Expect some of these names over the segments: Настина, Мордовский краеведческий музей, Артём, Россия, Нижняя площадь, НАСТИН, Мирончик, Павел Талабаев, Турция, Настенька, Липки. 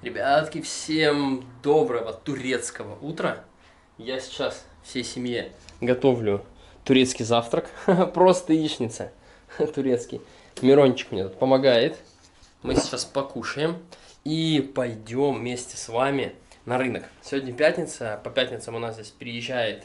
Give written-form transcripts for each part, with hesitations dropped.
Ребятки, всем доброго турецкого утра. Я сейчас всей семье готовлю турецкий завтрак. Просто яичница. Турецкий. Мирончик мне тут помогает. Мы сейчас покушаем и пойдем вместе с вами на рынок. Сегодня пятница. По пятницам у нас здесь приезжает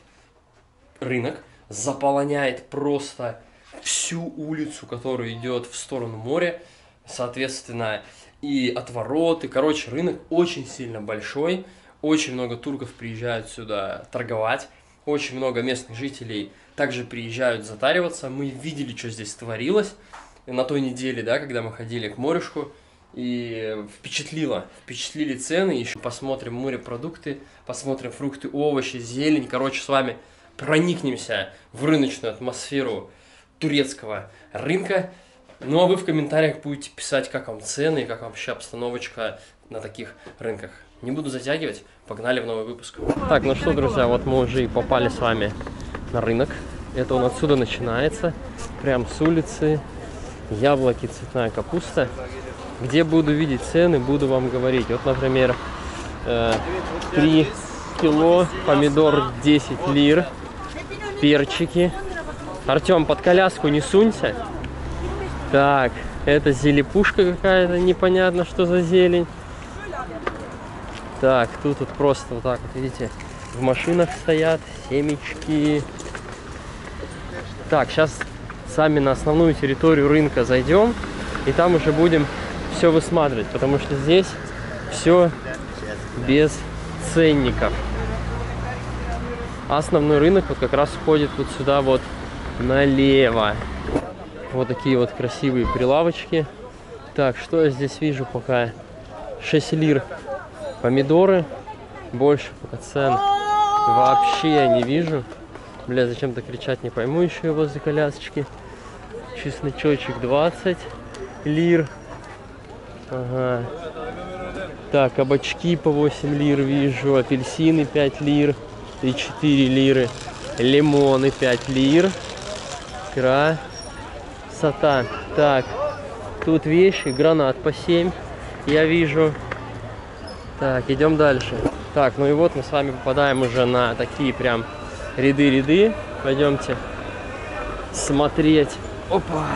рынок. Заполоняет просто всю улицу, которая идет в сторону моря. Соответственно, и отвороты. Короче, рынок очень сильно большой. Очень много турков приезжают сюда торговать. Очень много местных жителей также приезжают затариваться. Мы видели, что здесь творилось на той неделе, да, когда мы ходили к морюшку. И впечатлили цены. Еще посмотрим морепродукты, посмотрим фрукты, овощи, зелень. Короче, с вами проникнемся в рыночную атмосферу турецкого рынка. Ну а вы в комментариях будете писать, как вам цены и как вообще обстановочка на таких рынках. Не буду затягивать, погнали в новый выпуск. Так, ну что, друзья, вот мы уже и попали с вами на рынок. Это он отсюда начинается, прям с улицы. Яблоки, цветная капуста. Где буду видеть цены, буду вам говорить. Вот, например, 3 кило, помидор 10 лир, перчики. Артём, под коляску не сунься. Так, это зелепушка какая-то, непонятно, что за зелень. Так, тут вот просто вот так вот, видите, в машинах стоят семечки. Так, сейчас сами на основную территорию рынка зайдем, и там уже будем все высматривать, потому что здесь все без ценников. Основной рынок вот как раз входит вот сюда вот налево. Вот такие вот красивые прилавочки. Так, что я здесь вижу пока? 6 лир помидоры. Больше пока цен вообще не вижу. Бля, зачем-то кричать, не пойму еще возле колясочки. Чесночочек 20 лир. Ага. Так, кабачки по 8 лир вижу. Апельсины 5 лир. И 4 лиры. Лимоны 5 лир. Кра. Так, тут вещи, гранат по 7, я вижу. Так, идем дальше. Так, ну и вот мы с вами попадаем уже на такие прям ряды. Пойдемте смотреть. Опа!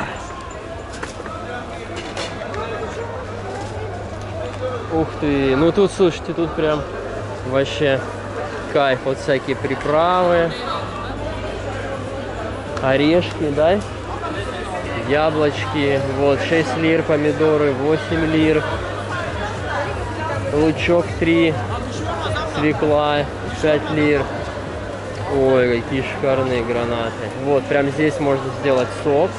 Ух ты! Ну тут, слушайте, тут прям вообще кайф. Вот всякие приправы, орешки, да? Яблочки, вот, 6 лир, помидоры, 8 лир, лучок 3, свекла 5 лир. Ой, какие шикарные гранаты. Вот, прям здесь можно сделать сок.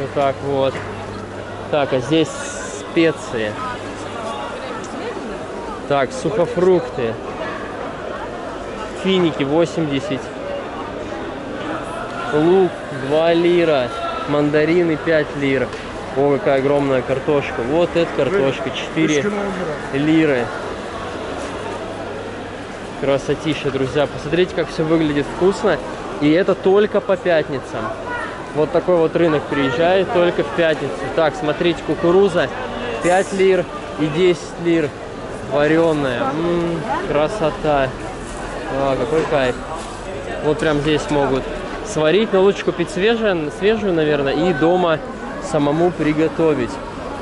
Вот так вот. Так, а здесь специи. Так, сухофрукты. Финики 80. Лук 2 лира. Мандарины 5 лир. О, какая огромная картошка. Вот эта картошка 4 лиры. Красотища, друзья. Посмотрите, как все выглядит вкусно. И это только по пятницам. Вот такой вот рынок приезжает только в пятницу. Так, смотрите, кукуруза 5 лир и 10 лир. Вареная. Красота. А, какой кайф. Вот прям здесь могут сварить, но лучше купить свежую, наверное, и дома самому приготовить.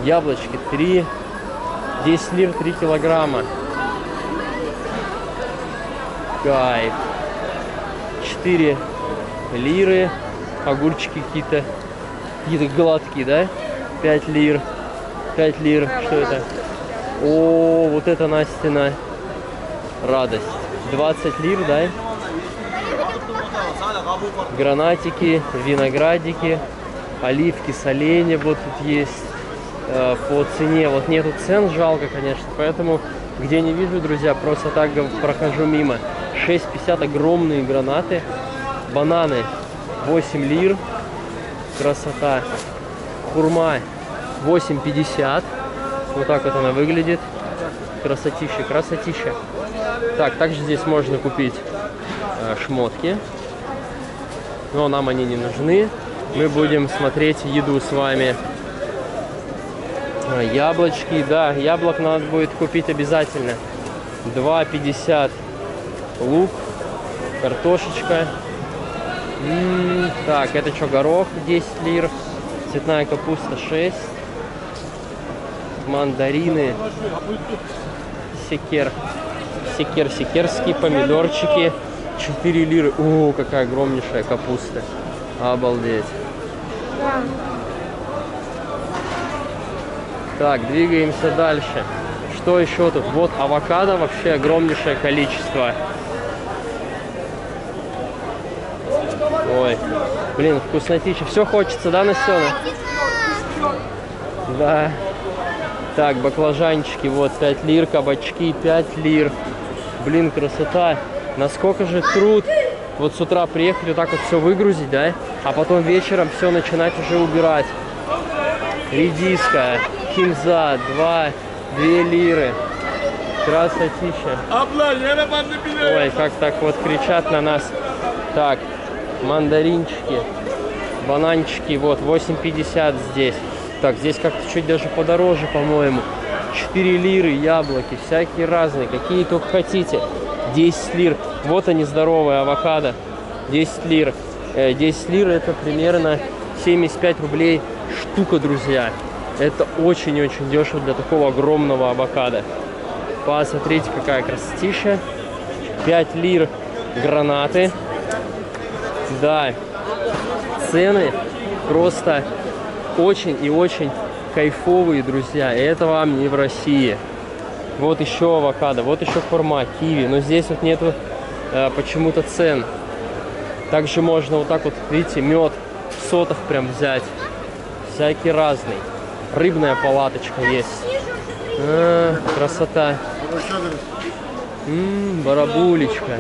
Яблочки 10 лир, 3 килограмма. Кайф. 4 лиры. Огурчики какие-то гладкие, да? 5 лир. 5 лир. Что это? О, вот это Настина радость. 20 лир, да? Гранатики, виноградики, оливки, соленья вот тут есть по цене. Вот нету цен, жалко, конечно, поэтому где не вижу, друзья, просто так прохожу мимо. 6,50 огромные гранаты, бананы 8 лир, красота. Хурма 8,50, вот так вот она выглядит, красотища, красотища. Так, также здесь можно купить шмотки. Но нам они не нужны. Мы будем смотреть еду с вами. Яблочки, да, яблок надо будет купить обязательно. 2,50 лук, картошечка. Так, это что, горох 10 лир, цветная капуста 6, мандарины, секерские помидорчики 4 лиры. О, какая огромнейшая капуста. Обалдеть. Так, двигаемся дальше. Что еще тут? Вот авокадо вообще огромнейшее количество. Ой, блин, вкуснотища. Все хочется, да, Настена? Да. Так, баклажанчики, вот, 5 лир, кабачки, 5 лир. Блин, красота. Насколько же труд. Вот с утра приехать, вот так вот все выгрузить, да? А потом вечером все начинать уже убирать. Редиска, кинза, 2 лиры. Красотища. Ой, как так вот кричат на нас. Так, мандаринчики, бананчики, вот, 8,50 здесь. Так, здесь как-то чуть даже подороже, по-моему. 4 лиры, яблоки, всякие разные, какие только хотите. 10 лир. Вот они, здоровые авокадо. 10 лир. 10 лир это примерно 75 рублей штука, друзья. Это очень-очень дешево для такого огромного авокадо. Посмотрите, какая красотища. 5 лир гранаты. Да, цены просто очень и очень кайфовые, друзья. Это вам не в России. Вот еще авокадо, вот еще хурма, киви. Но здесь вот нету почему-то цен. Также можно вот так вот, видите, мед сотов прям взять. Всякий разный. Рыбная палаточка есть. А, красота. Барабулечка.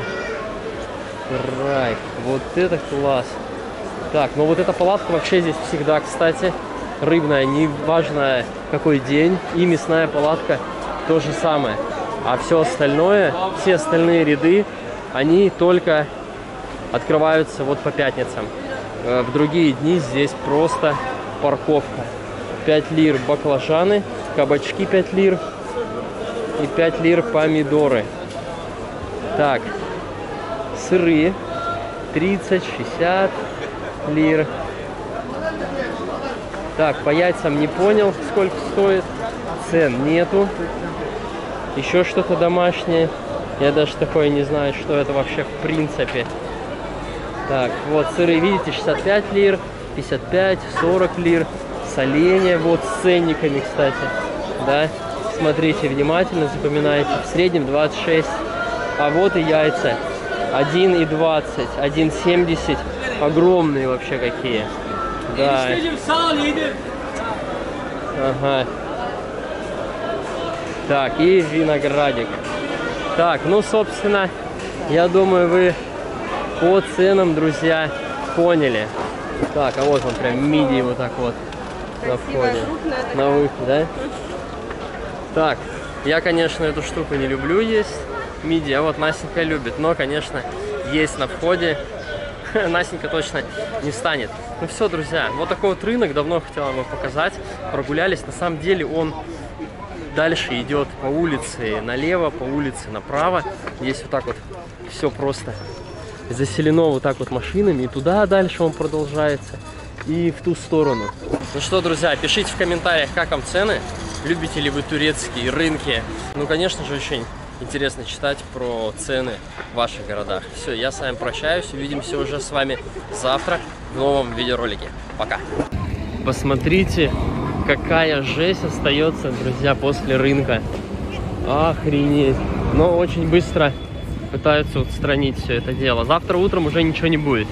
Рай. Вот это класс. Так, ну вот эта палатка вообще здесь всегда, кстати, рыбная. Неважно какой день. И мясная палатка то же самое. А все остальное, все остальные ряды, они только открываются вот по пятницам. В другие дни здесь просто парковка. 5 лир баклажаны, кабачки 5 лир и 5 лир помидоры. Так, сыры 30, 60 лир. Так, по яйцам не понял, сколько стоит. Цен нету. Еще что-то домашнее. Я даже такое не знаю, что это вообще в принципе. Так, вот сыры, видите, 65 лир. 55, 40 лир. Соленья, вот с ценниками, кстати. Да, смотрите внимательно, запоминайте. В среднем 26. А вот и яйца. 1,20, 1,70. Огромные вообще какие. Да. Ага. Так, и виноградик. Так, ну, собственно, я думаю, вы по ценам, друзья, поняли. Так, а вот он прям мидии вот так вот на входе. На выходе, да? Так, я, конечно, эту штуку не люблю есть, мидии, а вот Настенька любит. Но, конечно, есть на входе. Настенька точно не встанет. Ну все, друзья, вот такой вот рынок. Давно хотела вам показать. Прогулялись. На самом деле он... Дальше идет по улице налево, по улице направо. Здесь вот так вот все просто заселено вот так вот машинами. И туда дальше он продолжается. И в ту сторону. Ну что, друзья, пишите в комментариях, как вам цены. Любите ли вы турецкие рынки? Ну, конечно же, очень интересно читать про цены в ваших городах. Все, я с вами прощаюсь. Увидимся уже с вами завтра в новом видеоролике. Пока! Посмотрите... Какая жесть остается, друзья, после рынка. Охренеть. Но очень быстро пытаются устранить все это дело. Завтра утром уже ничего не будет.